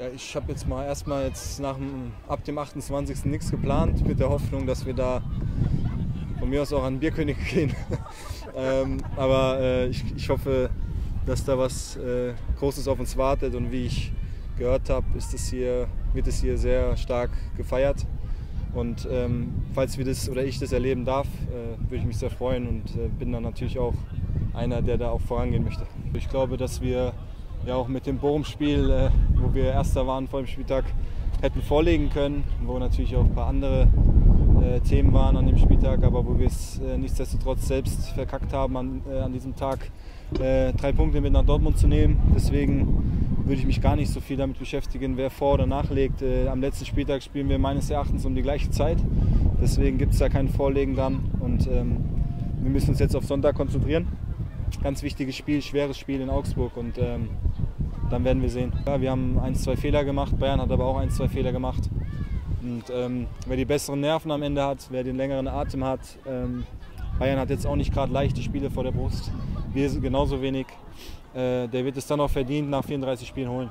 Ja, ich habe jetzt mal erstmal ab dem 28. nichts geplant, mit der Hoffnung, dass wir da von mir aus auch an den Bierkönig gehen. aber ich hoffe, dass da was Großes auf uns wartet, und wie ich gehört habe, wird es hier sehr stark gefeiert. Und falls wir das oder ich das erleben darf, würde ich mich sehr freuen und bin dann natürlich auch einer, der da auch vorangehen möchte. Ich glaube, dass wir ja auch mit dem Bochum-Spiel, wo wir Erster waren vor dem Spieltag, hätten vorlegen können, wo natürlich auch ein paar andere Themen waren an dem Spieltag, aber wo wir es nichtsdestotrotz selbst verkackt haben, an diesem Tag 3 Punkte mit nach Dortmund zu nehmen. Deswegen würde ich mich gar nicht so viel damit beschäftigen, wer vor- oder nachlegt. Am letzten Spieltag spielen wir meines Erachtens um die gleiche Zeit. Deswegen gibt es da kein Vorlegen dran, und wir müssen uns jetzt auf Sonntag konzentrieren. Ganz wichtiges Spiel, schweres Spiel in Augsburg, und dann werden wir sehen. Ja, wir haben 1-2 Fehler gemacht, Bayern hat aber auch 1-2 Fehler gemacht. Und wer die besseren Nerven am Ende hat, wer den längeren Atem hat, Bayern hat jetzt auch nicht gerade leichte Spiele vor der Brust, wir genauso wenig, der wird es dann auch verdient nach 34 Spielen holen.